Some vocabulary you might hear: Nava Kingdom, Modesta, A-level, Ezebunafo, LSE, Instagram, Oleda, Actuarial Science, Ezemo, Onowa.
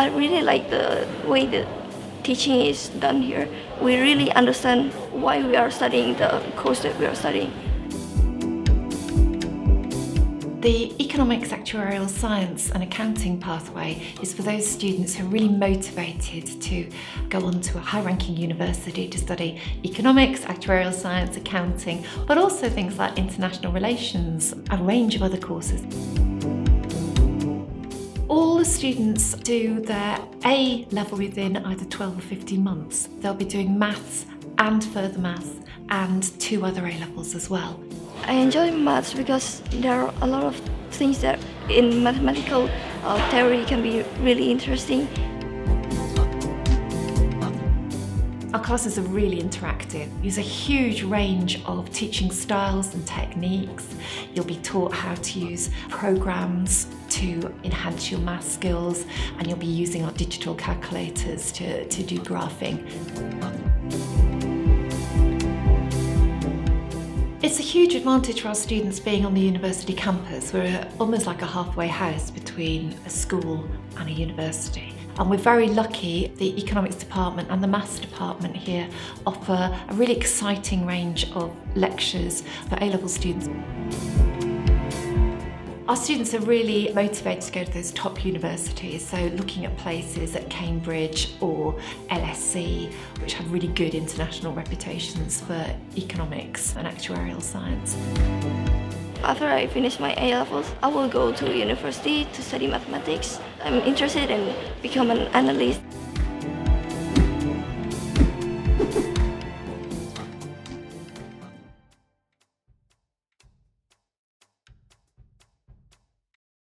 I really like the way the teaching is done here. We really understand why we are studying the course that we are studying. The economics, actuarial science and accounting pathway is for those students who are really motivated to go on to a high-ranking university to study economics, actuarial science, accounting, but also things like international relations, a range of other courses. All the students do their A level within either 12 or 15 months. They'll be doing maths and further maths and 2 other A levels as well. I enjoy maths because there are a lot of things that in mathematical theory can be really interesting. Our classes are really interactive. There's a huge range of teaching styles and techniques. You'll be taught how to use programs to enhance your math skills, and you'll be using our digital calculators to do graphing. It's a huge advantage for our students being on the university campus. We're almost like a halfway house between a school and a university. And we're very lucky the economics department and the maths department here offer a really exciting range of lectures for A-level students. Our students are really motivated to go to those top universities, so looking at places at Cambridge or LSE, which have really good international reputations for economics and actuarial science. After I finish my A-levels, I will go to university to study mathematics. I'm interested in becoming an analyst.